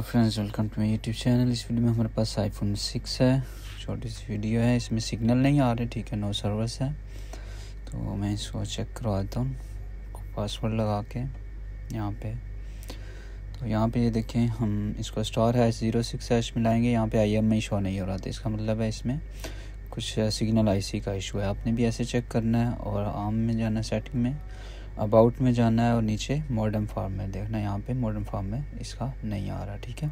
Friends welcome to my YouTube channel. इस video में हमारे पास iPhone 6 है, छोटी सी वीडियो है। इसमें सिग्नल नहीं आ रहे, ठीक है, नो सर्विस है। तो मैं इसको चेक करवाता हूँ पासवर्ड लगा के। यहाँ पे तो यहाँ पे ये देखें, हम इसको स्टार है 06 हैश मिलाएंगे। यहाँ पे IMEI शो नहीं हो रहा था, इसका मतलब है इसमें कुछ सिग्नल IC का इशू है। आपने भी ऐसे चेक करना है और आम में जाना है, सेटिंग में, अबाउट में जाना है और नीचे मॉडर्न फॉर्म में देखना है। यहाँ पे मॉडर्न फॉर्म में इसका नहीं आ रहा, ठीक है।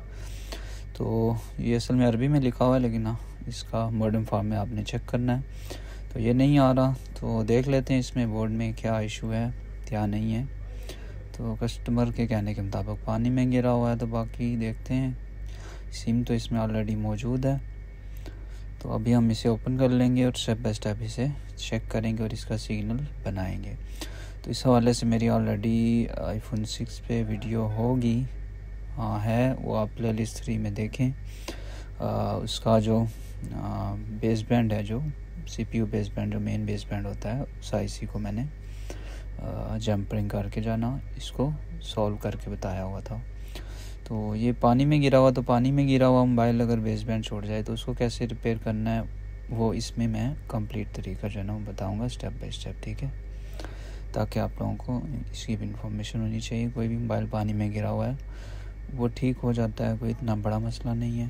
तो ये असल में अरबी में लिखा हुआ है, लेकिन हाँ, इसका मॉडर्न फॉर्म में आपने चेक करना है। तो ये नहीं आ रहा, तो देख लेते हैं इसमें बोर्ड में क्या इशू है क्या नहीं है। तो कस्टमर के कहने के मुताबिक पानी में गिरा हुआ है, तो बाकी देखते हैं। सिम तो इसमें ऑलरेडी मौजूद है, तो अभी हम इसे ओपन कर लेंगे और स्टेप बाय स्टेप इसे चेक करेंगे और इसका सिग्नल बनाएंगे। तो इस हवाले से मेरी ऑलरेडी iPhone 6 पे वीडियो होगी, हाँ है, वो आप प्लेलिस्ट 3 में देखें। उसका जो बेसबैंड है, जो CPU बेसबैंड, जो मेन बेसबैंड होता है, उस IC को मैंने जंपरिंग करके जाना, इसको सॉल्व करके बताया हुआ था। तो ये पानी में गिरा हुआ, तो पानी में गिरा हुआ मोबाइल अगर बेसबैंड छोड़ जाए तो उसको कैसे रिपेयर करना है, वो इसमें मैं कंप्लीट तरीका जो है ना बताऊँगा स्टेप बाई स्टेप, ठीक है, ताकि आप लोगों को इसकी भी इंफॉर्मेशन होनी चाहिए। कोई भी मोबाइल पानी में गिरा हुआ है वो ठीक हो जाता है, कोई इतना बड़ा मसला नहीं है,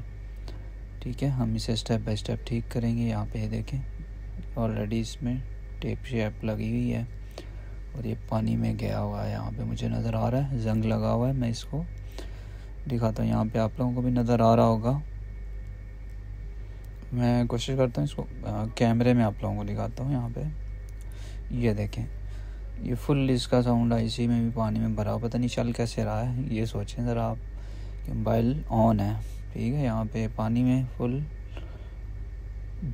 ठीक है। हम इसे स्टेप बाय स्टेप ठीक करेंगे। यहाँ पे देखें, ऑलरेडी इसमें टेप शेप लगी हुई है और ये पानी में गया हुआ है। यहाँ पे मुझे नज़र आ रहा है जंग लगा हुआ है, मैं इसको दिखाता हूँ। यहाँ पर आप लोगों को भी नज़र आ रहा होगा, मैं कोशिश करता हूँ इसको कैमरे में आप लोगों को दिखाता हूँ। यहाँ पर ये देखें, ये फुल इसका साउंड IC में भी पानी में भरा, पता नहीं चल कैसे रहा है। ये सोचें ज़रा आप कि मोबाइल ऑन है, ठीक है, यहाँ पे पानी में फुल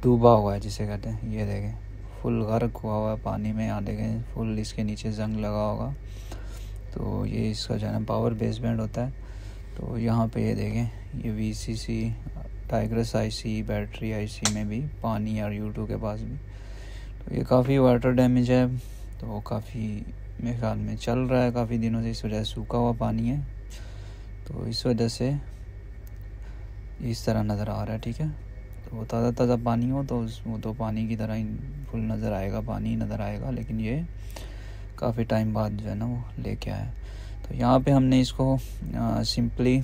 डूबा हुआ है जिसे कहते हैं। ये देखें, फुल गर्क हुआ हुआ है पानी में। यहाँ देखें, फुल इसके नीचे जंग लगा होगा। तो ये इसका जो है ना पावर बेसबैंड होता है। तो यहाँ पे ये देखें, ये VCC टाइग्रस IC, बैटरी IC में भी पानी है और U2 के पास भी। तो ये काफ़ी वाटर डैमेज है, तो काफ़ी मेरे ख्याल में चल रहा है काफ़ी दिनों से, इस वजह से सूखा हुआ पानी है, तो इस वजह से इस तरह नज़र आ रहा है, ठीक है। तो ताज़ा ताज़ा पानी हो तो वो तो पानी की तरह ही फुल नज़र आएगा, पानी नज़र आएगा, लेकिन ये काफ़ी टाइम बाद जो है ना वो लेके आया। तो यहाँ पे हमने इसको सिंपली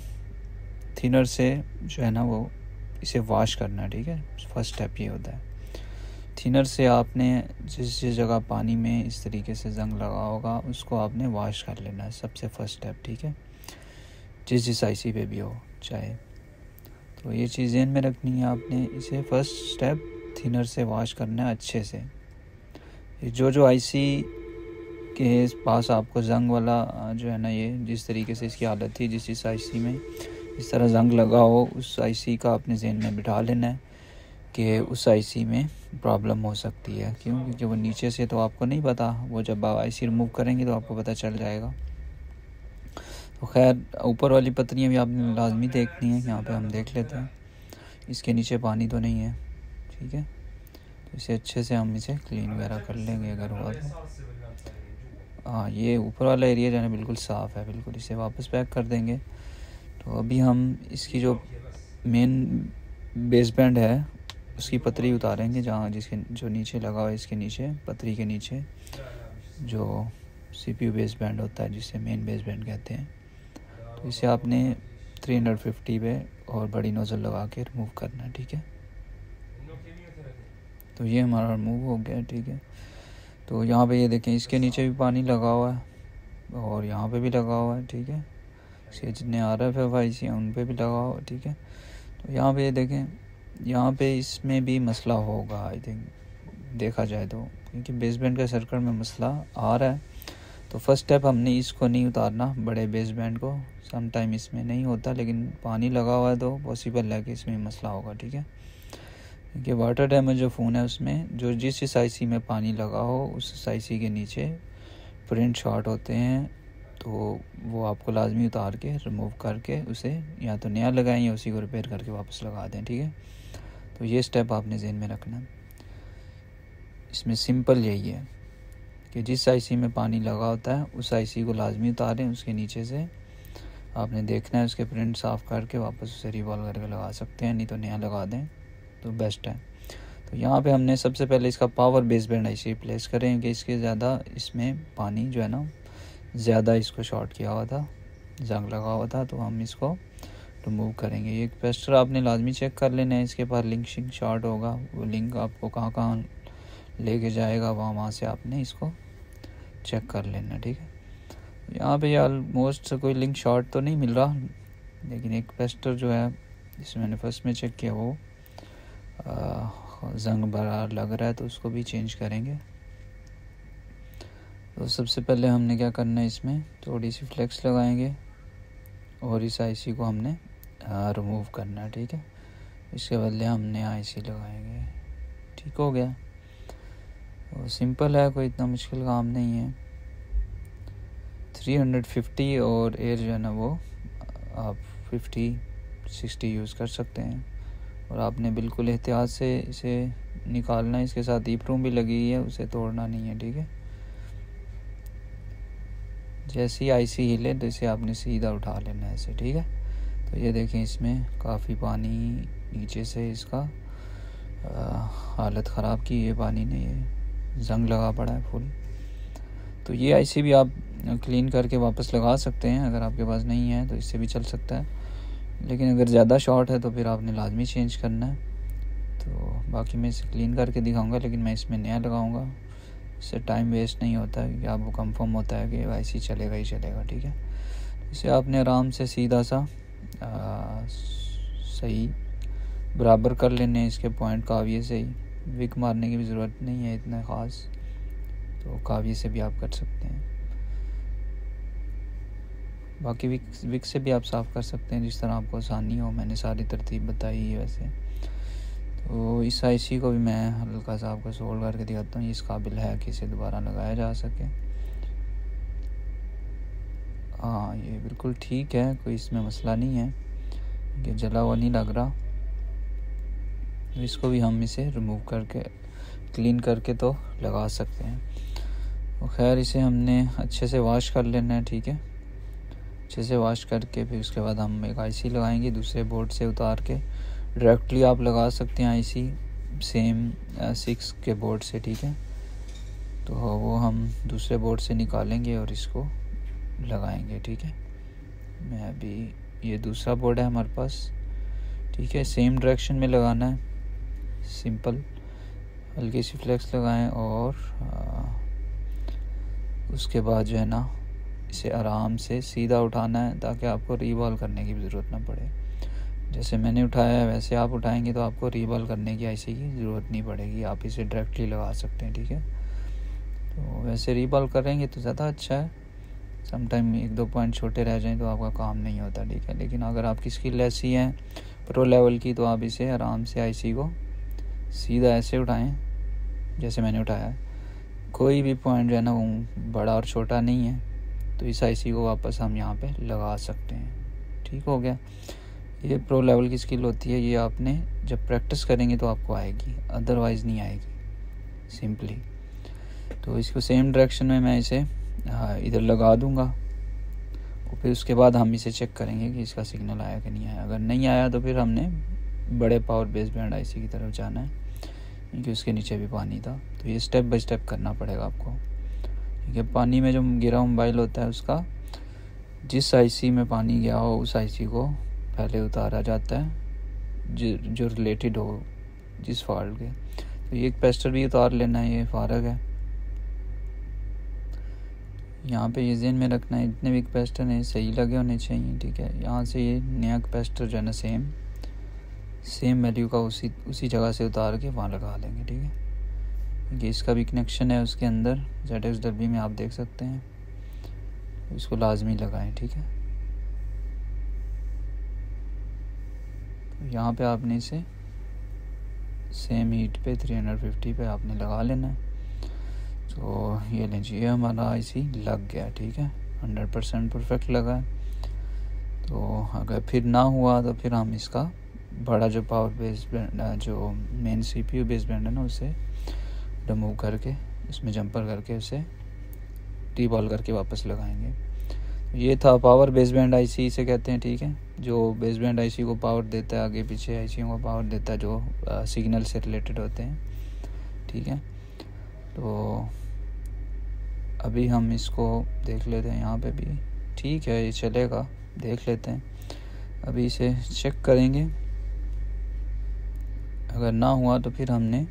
थिनर से जो है ना वो इसे वॉश करना है, ठीक है, फर्स्ट स्टेप ये होता है। थिनर से आपने जिस जगह पानी में इस तरीके से जंग लगा होगा उसको आपने वॉश कर लेना है, सबसे फर्स्ट स्टेप, ठीक है, जिस IC पे भी हो चाहे। तो ये चीज़ ध्यान में रखनी है आपने, इसे फर्स्ट स्टेप थिनर से वॉश करना है अच्छे से। जो IC के पास आपको जंग वाला जो है ना, ये जिस तरीके से इसकी हालत थी, जिस IC में इस तरह जंग लगा हो, उस IC का आपने ध्यान में बिठा लेना है कि उस IC में प्रॉब्लम हो सकती है। क्यों? क्योंकि वो नीचे से तो आपको नहीं पता, वो जब आप IC रिमूव करेंगे तो आपको पता चल जाएगा। तो खैर, ऊपर वाली पत्नियाँ भी आपने लाजमी देखनी है। यहाँ पे हम देख लेते हैं, इसके नीचे पानी तो नहीं है, ठीक है। तो इसे अच्छे से हम इसे क्लीन वगैरह कर लेंगे अगर हुआ तो। हाँ, ये ऊपर वाला एरिया जो है बिल्कुल साफ़ है, बिल्कुल इसे वापस पैक कर देंगे। तो अभी हम इसकी जो मेन बेसबैंड है उसकी पतरी उतारेंगे, जहाँ जिसके जो नीचे लगा हुआ है, इसके नीचे पतरी के नीचे जो CPU बेसबैंड होता है, जिसे मेन बेसबैंड कहते हैं। तो इसे आपने 350 पे और बड़ी नोजल लगा के रिमूव करना है, ठीक है। तो ये हमारा रिमूव हो गया, ठीक है। तो यहाँ पे ये देखें, इसके नीचे भी पानी लगा हुआ है और यहाँ पे भी लगा हुआ है, ठीक है। इसके जितने RF IC हैं उन पर भी लगा हुआ है, ठीक है। तो यहाँ पर ये देखें, यहाँ पे इसमें भी मसला होगा आई थिंक, देखा जाए तो, क्योंकि बेसबैंड के सर्कल में मसला आ रहा है। तो फर्स्ट स्टेप हमने इसको नहीं उतारना, बड़े बेसबैंड को सम टाइम इसमें नहीं होता, लेकिन पानी लगा हुआ है तो पॉसिबल है कि इसमें मसला होगा, ठीक है। क्योंकि वाटर डैमेज जो फ़ोन है उसमें जो जिस IC में पानी लगा हो उस IC के नीचे प्रिंट शॉट होते हैं, तो वो आपको लाजमी उतार के रिमूव करके उसे या तो नया लगाएं या उसी को रिपेयर करके वापस लगा दें, ठीक है। तो ये स्टेप आपने ज़हन में रखना है। इसमें सिंपल यही है कि जिस IC में पानी लगा होता है उस IC को लाजमी उतारें, उसके नीचे से आपने देखना है उसके प्रिंट साफ करके वापस उसे रिवॉल्व करके लगा सकते हैं, नहीं तो नया लगा दें तो बेस्ट है। तो यहाँ पे हमने सबसे पहले इसका पावर बेसबैंड ऐसे रिप्लेस करें कि इसके ज़्यादा इसमें पानी जो है ना ज़्यादा इसको शॉर्ट किया हुआ था, जंग लगा हुआ था, तो हम इसको रिमूव करेंगे। ये पेस्टर आपने लाजमी चेक कर लेना है, इसके पास लिंक शिंक शॉर्ट होगा, वो लिंक आपको कहाँ कहाँ लेके जाएगा वहाँ से आपने इसको चेक कर लेना, ठीक है। यहाँ पे ऑलमोस्ट कोई लिंक शॉर्ट तो नहीं मिल रहा, लेकिन एक पेस्टर जो है जिसे मैंने फर्स्ट में चेक किया वो जंग भरा लग रहा है, तो उसको भी चेंज करेंगे। तो सबसे पहले हमने क्या करना है, इसमें थोड़ी सी फ्लेक्स लगाएंगे और इस आईसी को हमने रिमूव करना है, ठीक है। इसके बदले हमने आईसी लगाएंगे, ठीक हो गया। तो सिंपल है, कोई इतना मुश्किल काम नहीं है। 350 और एयर जो है ना वो आप 50-60 यूज़ कर सकते हैं। और आपने बिल्कुल एहतियात से इसे निकालना है, इसके साथ ईप रूम भी लगी हुई है, उसे तोड़ना नहीं है, ठीक है। जैसे ही आईसी हिले तो इसे आपने सीधा उठा लेना है ऐसे, ठीक है। तो ये देखें इसमें काफ़ी पानी नीचे से इसका हालत ख़राब की है, पानी ने ये जंग लगा पड़ा है फुल। तो ये आईसी भी आप क्लीन करके वापस लगा सकते हैं, अगर आपके पास नहीं है तो इससे भी चल सकता है, लेकिन अगर ज़्यादा शॉर्ट है तो फिर आपने लाजमी चेंज करना है। तो बाकी मैं इसे क्लीन करके दिखाऊँगा, लेकिन मैं इसमें नया लगाऊँगा, इससे टाइम वेस्ट नहीं होता है क्योंकि आपको कंफर्म होता है कि आईसी चलेगा ही चलेगा, ठीक है। इसे आपने आराम से सीधा सा सही बराबर कर लेने हैं, इसके पॉइंट काविये से ही, विक मारने की भी ज़रूरत नहीं है इतना ख़ास, तो काविये से भी आप कर सकते हैं। बाकी विक से भी आप साफ़ कर सकते हैं जिस तरह आपको आसानी हो, मैंने सारी तरतीब बताई है वैसे। तो इस आईसी को भी मैं हल्का सा आपको सोल्ड करके दिखाता हूँ, इस काबिल है कि इसे दोबारा लगाया जा सके। हाँ, ये बिल्कुल ठीक है, कोई इसमें मसला नहीं है, ये जला हुआ नहीं लग रहा। तो इसको भी हम इसे रिमूव करके क्लीन करके तो लगा सकते हैं। तो खैर इसे हमने अच्छे से वॉश कर लेना है, ठीक है। अच्छे से वॉश करके फिर उसके बाद हम एक आईसी लगाएंगे, दूसरे बोर्ड से उतार के डायरेक्टली आप लगा सकते हैं आईसी सेम 6 के बोर्ड से, ठीक है। तो वो हम दूसरे बोर्ड से निकालेंगे और इसको लगाएंगे, ठीक है। मैं अभी ये दूसरा बोर्ड है हमारे पास, ठीक है, सेम डायरेक्शन में लगाना है। सिंपल हल्की सी फ्लेक्स लगाएं और उसके बाद जो है ना इसे आराम से सीधा उठाना है ताकि आपको रिवॉल्व करने की भी ज़रूरत ना पड़े। जैसे मैंने उठाया है वैसे आप उठाएंगे तो आपको रिवॉल्व करने की आईसी की ज़रूरत नहीं पड़ेगी, आप इसे डायरेक्टली लगा सकते हैं, ठीक है। तो वैसे रिवॉल्व करेंगे तो ज़्यादा अच्छा है, समटाइम 1-2 पॉइंट छोटे रह जाएं तो आपका काम नहीं होता, ठीक है। लेकिन अगर आपकी स्किल ऐसी है प्रो लेवल की तो आप इसे आराम से आईसी को सीधा ऐसे उठाएँ जैसे मैंने उठाया है, कोई भी पॉइंट जो है ना वो बड़ा और छोटा नहीं है। तो इस आईसी को वापस हम यहाँ पर लगा सकते हैं, ठीक हो गया। ये प्रो लेवल की स्किल होती है, ये आपने जब प्रैक्टिस करेंगे तो आपको आएगी, अदरवाइज़ नहीं आएगी सिंपली। तो इसको सेम डायरेक्शन में मैं इसे इधर लगा दूंगा और फिर उसके बाद हम इसे चेक करेंगे कि इसका सिग्नल आया कि नहीं आया। अगर नहीं आया तो फिर हमने बड़े पावर बेसबैंड आईसी की तरफ जाना है, क्योंकि उसके नीचे भी पानी था। तो ये स्टेप बाई स्टेप करना पड़ेगा आपको, क्योंकि पानी में जो गिरा मोबाइल होता है उसका, जिस आईसी में पानी गया हो उस आईसी को पहले उतारा जाता है जो रिलेटेड हो जिस फॉल्ट के। तो ये एक पेस्टर भी उतार लेना है, ये फारग है, यहाँ पे ये जेन में रखना है, इतने भी पेस्टर नहीं सही लगे होने चाहिए, ठीक है। यहाँ से ये नया पेस्टर जो है ना सेम वैल्यू का उसी जगह से उतार के वहाँ लगा लेंगे, ठीक है। ये इसका भी कनेक्शन है उसके अंदर ZX डब्बी में, आप देख सकते हैं, इसको लाजमी लगाएँ, ठीक है। यहाँ पे आपने इसे सेम हीट पे 350 पे आपने लगा लेना है। तो ये लें जी, हमारा आईसी लग गया, ठीक है, 100% परफेक्ट लगा है। तो अगर फिर ना हुआ तो फिर हम इसका बड़ा जो पावर बेसबैंड जो मेन CPU बेसबैंड है ना उसे रिमूव करके इसमें जंपर करके उसे रीबॉल करके वापस लगाएंगे। ये था पावर बेसबैंड आईसी इसे कहते हैं, ठीक है, जो बेसबैंड आईसी को पावर देता है, आगे पीछे आईसीओ को पावर देता है जो सिग्नल से रिलेटेड होते हैं, ठीक है। तो अभी हम इसको देख लेते हैं, यहाँ पे भी ठीक है ये चलेगा, देख लेते हैं, अभी इसे चेक करेंगे, अगर ना हुआ तो फिर हमने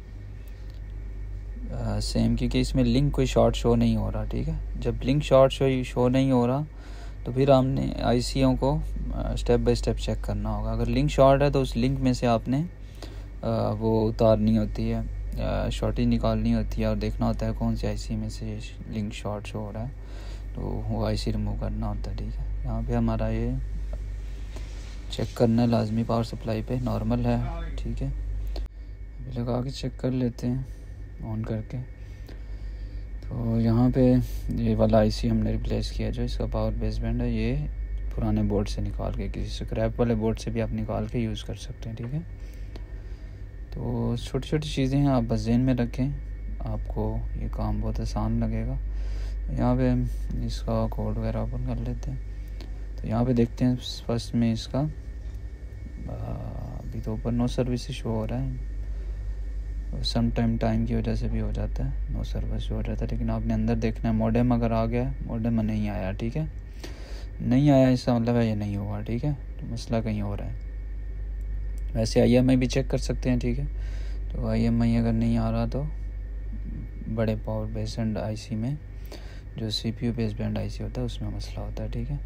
सेम, क्योंकि इसमें लिंक कोई शॉर्ट शो नहीं हो रहा, ठीक है। जब लिंक शॉर्ट शो नहीं हो रहा तो फिर हमने आईसीओ को स्टेप बाय स्टेप चेक करना होगा। अगर लिंक शॉर्ट है तो उस लिंक में से आपने वो उतारनी होती है, शॉर्टेज निकालनी होती है और देखना होता है कौन सी आईसी में से लिंक शॉर्ट शो हो रहा है, तो वो आईसी रिमूव करना होता है, ठीक है। यहाँ पे हमारा ये चेक करना है लाजमी, पावर सप्लाई पे नॉर्मल है, ठीक है, अभी लगा के चेक कर लेते हैं ऑन करके। तो यहाँ पे ये वाला आईसी हमने रिप्लेस किया जो इसका पावर बेसबैंड है, ये पुराने बोर्ड से निकाल के, किसी स्क्रैप वाले बोर्ड से भी आप निकाल के यूज़ कर सकते हैं, ठीक है। तो छोटी छोटी चीज़ें हैं, आप बस ज़हन में रखें, आपको ये काम बहुत आसान लगेगा। यहाँ पे इसका कोड वगैरह ओपन कर लेते हैं, तो यहाँ पे देखते हैं फर्स्ट में इसका, अभी तो ऊपर नो सर्विस शो हो रहा है, सम टाइम की वजह से भी हो जाता है, नो सर्विस हो जाता है, लेकिन आपने अंदर देखना है मॉडेम अगर आ गया, मॉडेम नहीं आया, ठीक है, नहीं आया इसका मतलब है ये नहीं हुआ, ठीक है, तो मसला कहीं हो रहा है। वैसे IMEI भी चेक कर सकते हैं, ठीक है, तो IMEI अगर नहीं आ रहा तो बड़े पावर बेसबैंड आईसी में जो CPU बेसबैंड आईसी होता है उसमें मसला होता है, ठीक है।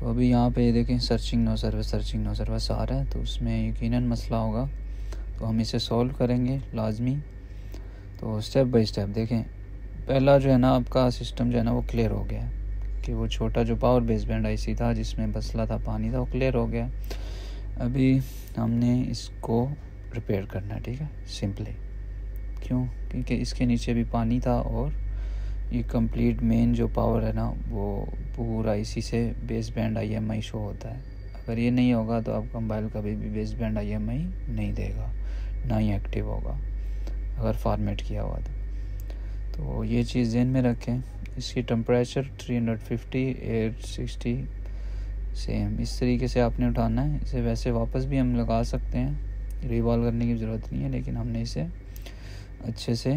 तो अभी यहाँ पर देखें सर्चिंग नो सर्विस आ रहा है, तो उसमें यकीनन मसला होगा, तो हम इसे सॉल्व करेंगे लाजमी। तो स्टेप बाय स्टेप देखें, पहला जो है ना आपका सिस्टम जो है ना वो क्लियर हो गया कि वो छोटा जो पावर बेसबैंड आईसी था जिसमें मसला था, पानी था, वो क्लियर हो गया। अभी हमने इसको रिपेयर करना है, ठीक है, सिंपली, क्यों, क्योंकि इसके नीचे भी पानी था और ये कंप्लीट मेन जो पावर है ना वो पूरा आईसी से बेसबैंड IMEI शो होता है। अगर ये नहीं होगा तो आपका मोबाइल कभी भी बेसबैंड IMEI नहीं देगा, ना ही एक्टिव होगा अगर फॉर्मेट किया हुआ तो ये चीज़ ध्यान में रखें। इसकी टेम्परेचर 350, 860 सेम इस तरीके से आपने उठाना है। इसे वैसे वापस भी हम लगा सकते हैं, रिवॉल्व करने की ज़रूरत नहीं है, लेकिन हमने इसे अच्छे से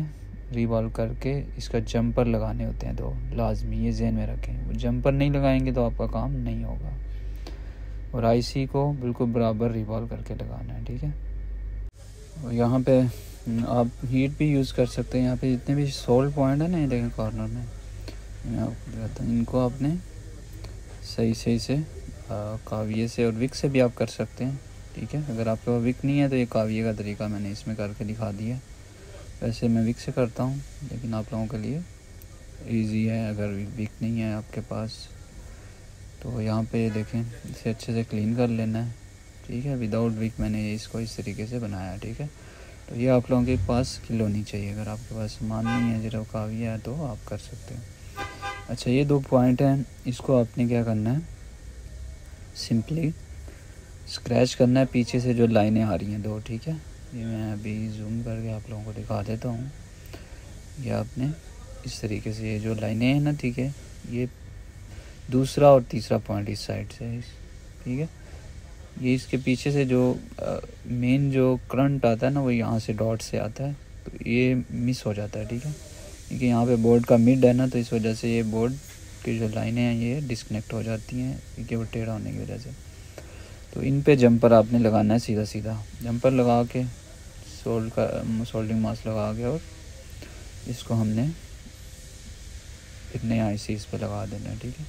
रिवॉल्व करके इसका जंपर लगाने होते हैं, तो लाजमी ये ध्यान में रखें, वो जंपर नहीं लगाएंगे तो आपका काम नहीं होगा। और आईसी को बिल्कुल बराबर रिवॉल्व करके लगाना है, ठीक है। और यहाँ पे आप हीट भी यूज़ कर सकते हैं, यहाँ पे जितने भी सोल्ड पॉइंट है ना, ये देखें कॉर्नर में, मैं आपको दिखाता हूँ, इनको आपने सही से काविये से और विक से भी आप कर सकते हैं, ठीक है। अगर आपके पास विक नहीं है तो ये काविये का तरीका मैंने इसमें करके दिखा दिया, वैसे मैं विक से करता हूँ लेकिन आप लोगों के लिए ईजी है अगर विक नहीं है आपके पास। तो यहाँ पे देखें, इसे अच्छे से क्लीन कर लेना है, ठीक है, विदाउट विक मैंने इसको इस तरीके से बनाया, ठीक है। तो ये आप लोगों के पास खिलौनी चाहिए, अगर आपके पास सामान नहीं है, जरा काविया है तो आप कर सकते हैं। अच्छा, ये दो पॉइंट हैं, इसको आपने क्या करना है, सिंपली स्क्रैच करना है पीछे से जो लाइनें आ रही हैं दो, ठीक है। ये मैं अभी जूम करके आप लोगों को दिखा देता हूँ, ये आपने इस तरीके से ये जो लाइनें हैं ना, ठीक है, ये दूसरा और तीसरा पॉइंट इस साइड से, ठीक है, ये इसके पीछे से जो मेन जो करंट आता है ना वो यहाँ से डॉट से आता है, तो ये मिस हो जाता है, ठीक है, क्योंकि यहाँ पे बोर्ड का मिड है ना, तो इस वजह से ये बोर्ड की जो लाइनें हैं ये डिस्कनेक्ट हो जाती हैं, क्योंकि वो टेढ़ा होने की वजह से। तो इन पे जंपर आपने लगाना है, सीधा जंपर लगा के सोल्डिंग मास्क लगा के, और इसको हमने इतने IC इस पर लगा देना है, ठीक है।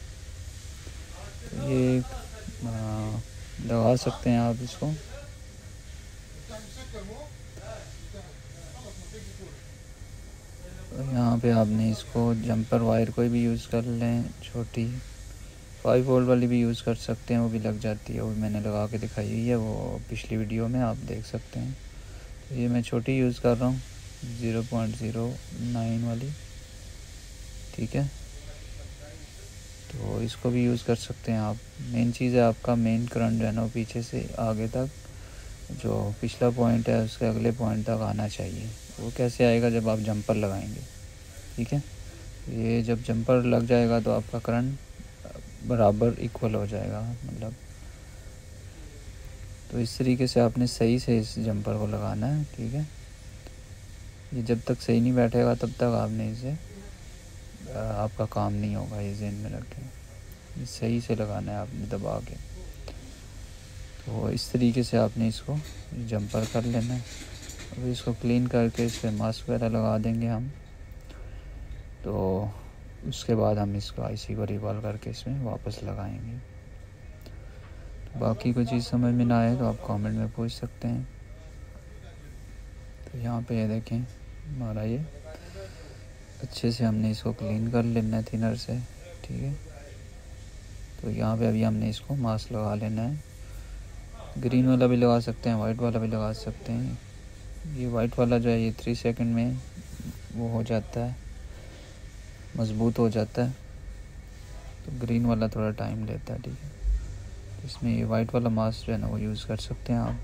तो ये लगा सकते हैं आप इसको, तो यहाँ पे आपने इसको जंपर वायर कोई भी यूज़ कर लें, छोटी 5V वाली भी यूज़ कर सकते हैं, वो भी लग जाती है, वो मैंने लगा के दिखाई हुई है, वो पिछली वीडियो में आप देख सकते हैं। तो ये मैं छोटी यूज़ कर रहा हूँ 0.09 वाली, ठीक है, तो इसको भी यूज़ कर सकते हैं आप। मेन चीज़ है आपका मेन करंट जो है ना पीछे से आगे तक, जो पिछला पॉइंट है उसके अगले पॉइंट तक आना चाहिए, वो कैसे आएगा, जब आप जंपर लगाएंगे, ठीक है। ये जब जंपर लग जाएगा तो आपका करंट बराबर इक्वल हो जाएगा मतलब। तो इस तरीके से आपने सही से इस जंपर को लगाना है, ठीक है। ये जब तक सही नहीं बैठेगा तब तक आपने इसे आपका काम नहीं होगा, ये ज़हन में रखें। सही से लगाना है आपने दबा के। तो इस तरीके से आपने इसको जंपर कर लेना है। अब इसको क्लीन करके इस पर मास्क वगैरह लगा देंगे हम। तो उसके बाद हम इसको आईसी को रिवॉल्व करके इसमें वापस लगाएंगे। तो बाकी कोई चीज़ समझ में ना आए तो आप कमेंट में पूछ सकते हैं। तो यहाँ पे ये देखें हमारा ये अच्छे से हमने इसको क्लीन कर लेना है थिनर से, ठीक है। तो यहाँ पे अभी हमने इसको मास्क लगा लेना है। ग्रीन वाला भी लगा सकते हैं, वाइट वाला भी लगा सकते हैं। ये वाइट वाला जो है ये 3 सेकंड में वो हो जाता है, मजबूत हो जाता है। तो ग्रीन वाला थोड़ा टाइम लेता है, ठीक है। तो इसमें ये वाइट वाला मास्क जो है ना वो यूज़ कर सकते हैं आप।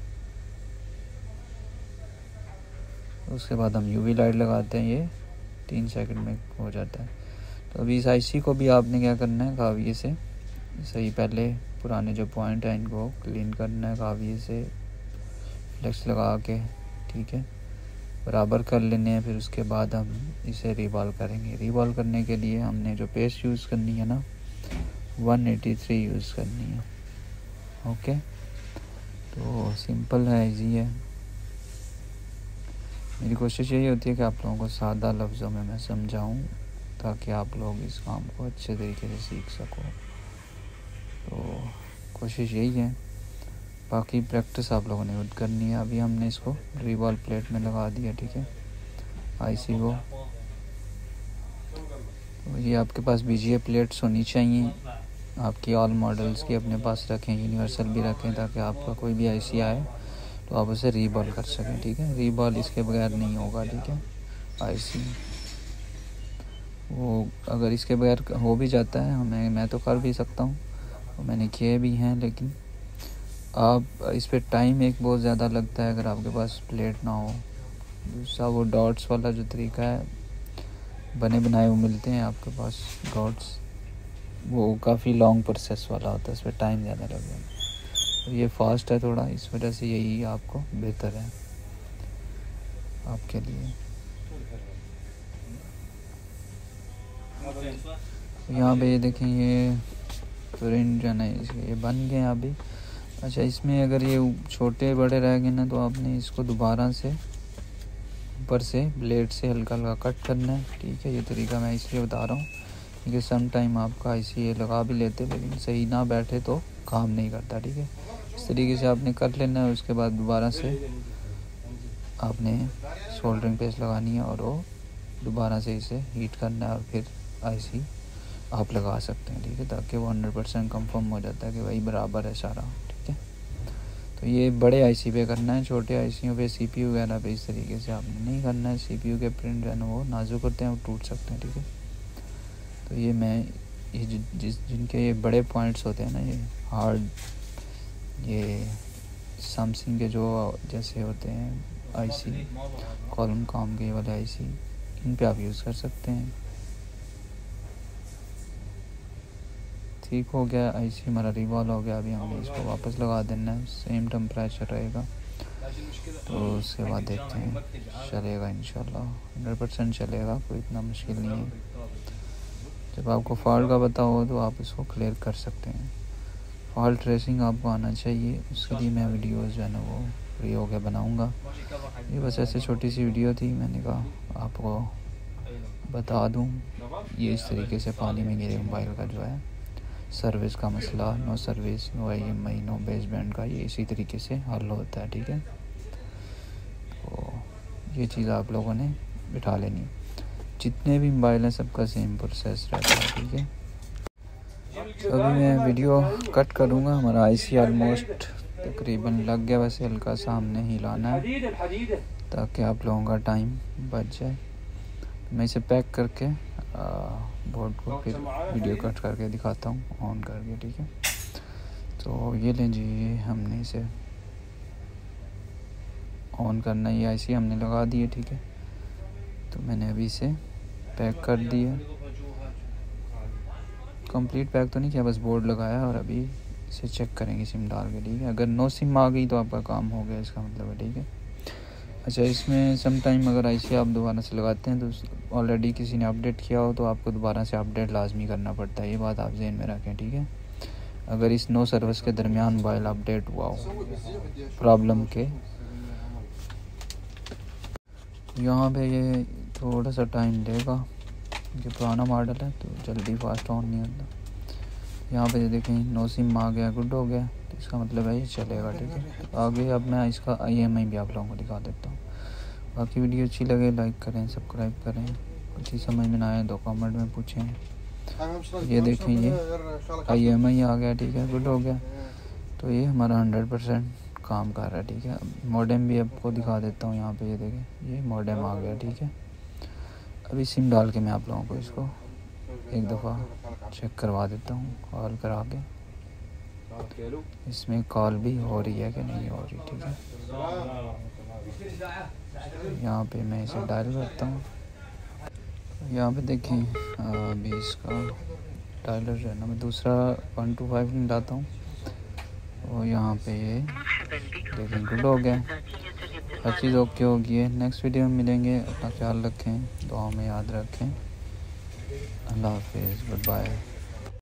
उसके बाद हम यूवी लाइट लगाते हैं, ये 3 सेकंड में हो जाता है। तो अभी इस आईसी को भी आपने क्या करना है, काविये से सही पहले पुराने जो पॉइंट हैं इनको क्लीन करना है काविये से, फ्लेक्स लगा के, ठीक है, बराबर कर लेने हैं। फिर उसके बाद हम इसे रिवॉल्व करेंगे। रिवॉल्व करने के लिए हमने जो पेस्ट यूज़ करनी है ना 183 यूज़ करनी है, ओके। तो सिंपल है, इजी है। मेरी कोशिश यही होती है कि आप लोगों को सादा लफ्ज़ों में मैं समझाऊं ताकि आप लोग इस काम को अच्छे तरीके से सीख सको। तो कोशिश यही है, बाकी प्रैक्टिस आप लोगों ने खुद करनी है। अभी हमने इसको रिवॉल्व प्लेट में लगा दिया, ठीक है, आईसी को। तो ये आपके पास बीजीए प्लेट्स होनी चाहिए आपकी, ऑल मॉडल्स की अपने पास रखें, यूनिवर्सल भी रखें, ताकि आपका कोई भी आईसी आए तो आप उसे रीबॉल कर सकें, ठीक है। रीबॉल इसके बगैर नहीं होगा, ठीक है। आईसी वो अगर इसके बगैर हो भी जाता है, हमें मैं तो कर भी सकता हूँ तो मैंने किए भी हैं, लेकिन आप इस पर टाइम एक बहुत ज़्यादा लगता है अगर आपके पास प्लेट ना हो। दूसरा वो डॉट्स वाला जो तरीका है, बने बनाए वो मिलते हैं आपके पास डॉट्स, वो काफ़ी लॉन्ग प्रोसेस वाला होता है, इस पर टाइम ज़्यादा लगेगा। ये फास्ट है थोड़ा, इस वजह से यही आपको बेहतर है आपके लिए। यहाँ पे ये देखें ये प्रिंट जो ना ये बन गए अभी। अच्छा, इसमें अगर ये छोटे बड़े रह गए ना तो आपने इसको दोबारा से ऊपर से ब्लेड से हल्का हल्का कट करना है, ठीक है। ये तरीका मैं इसलिए बता रहा हूँ क्योंकि सम टाइम आपका आईसी लगा भी लेते लेकिन सही ना बैठे तो काम नहीं करता, ठीक है। इस तरीके से आपने कर लेना है। उसके बाद दोबारा से आपने सोल्डरिंग पेस्ट लगानी है और वो दोबारा से इसे हीट करना है और फिर आईसी आप लगा सकते हैं, ठीक है, ताकि वो 100% कंफर्म हो जाता है कि वही बराबर है सारा, ठीक है। तो ये बड़े आईसी पे करना है, छोटे आईसीओ पे CPU वगैरह पे इस तरीके से आपने नहीं करना है। CPU के प्रिंट जो है ना वो नाजुक होते हैं, वो टूट सकते हैं, ठीक है। तो ये मैं ये जिनके ये बड़े पॉइंट्स होते हैं ना ये हार्ड, ये सैमसंग के जो जैसे होते हैं आईसी कॉलम काम के वाले आईसी, इन पे आप यूज़ कर सकते हैं। ठीक हो गया आईसी हमारा रिवॉल्व हो गया। अभी हमें इसको वापस लगा देना है, सेम टेम्परेचर रहेगा। तो उसके बाद देखते हैं चलेगा इंशाल्लाह, 100% चलेगा, कोई इतना मुश्किल नहीं है। जब आपको फॉल्ट का पता हो तो आप इसको क्लियर कर सकते हैं। फॉल्ट ट्रेसिंग आपको आना चाहिए, उसके लिए मैं वीडियोस जो है ना वो फ्री होकर बनाऊँगा। ये बस ऐसे छोटी सी वीडियो थी, मैंने कहा आपको बता दूं। ये इस तरीके से पानी में गिरे मोबाइल का जो है सर्विस का मसला, no service, no IMEI, no baseband का, ये इसी तरीके से हल होता है, ठीक है। तो ये चीज़ आप लोगों ने बिठा लेनी है, जितने भी मोबाइल हैं सबका सेम प्रोसेस रहता है, ठीक है। अभी मैं वीडियो कट करूँगा। हमारा आईसी ऑलमोस्ट तकरीबन लग गया, वैसे हल्का सा हमने हिलाना है ताकि आप लोगों का टाइम बच जाए। मैं इसे पैक करके बोर्ड को फिर वीडियो कट करके दिखाता हूँ ऑन करके, ठीक है। तो ये लें जी, ये हमने इसे ऑन करना है, ये आईसी हमने लगा दी है, ठीक है। तो मैंने अभी इसे पैक कर दिया, कंप्लीट पैक तो नहीं किया, बस बोर्ड लगाया और अभी इसे चेक करेंगे सिम डाल के। ठीक है, अगर नो सिम आ गई तो आपका काम हो गया, इसका मतलब है। ठीक है, अच्छा इसमें सम टाइम अगर IC आप दोबारा से लगाते हैं तो ऑलरेडी किसी ने अपडेट किया हो तो आपको दोबारा से अपडेट लाजमी करना पड़ता है, ये बात आप जहन में रखें। ठीक है, अगर इस नो सर्विस के दरमियान मोबाइल अपडेट हुआ हो प्रॉब्लम के, यहाँ पे ये थोड़ा सा टाइम देगा क्योंकि पुराना मॉडल है तो जल्दी फास्ट ऑन नहीं होता। यहाँ पे देखें नो सिम आ गया, गुड हो गया, तो इसका मतलब है ये चलेगा। ठीक है, आगे अब मैं इसका IMEI भी आप लोगों को दिखा देता हूँ। बाकी वीडियो अच्छी लगे लाइक करें, सब्सक्राइब करें, कुछ ही समझ में ना आए तो कमेंट में पूछें। ये देखें ये IMEI आ गया, ठीक है, गुड हो गया, तो ये हमारा 100% काम कर रहा है। ठीक है, मॉडेम भी आपको दिखा देता हूँ। यहाँ पे ये देखें ये मॉडेम आ गया। ठीक है, अभी सिम डाल के मैं आप लोगों को इसको एक दफ़ा चेक करवा देता हूँ, कॉल करा के इसमें कॉल भी हो रही है कि नहीं हो रही। ठीक है, यहाँ पे मैं इसे डायल करता हूँ। यहाँ पे देखें अभी इसका डायलर जो है ना, मैं दूसरा 125 मिलाता हूँ और यहाँ पे ये देखें गुड हो गया, हर चीज़ ओके हो गई है। नेक्स्ट वीडियो में मिलेंगे, अपना ख्याल रखें, दुआ में याद रखें। अल्लाह हाफिज़, गुड बाय।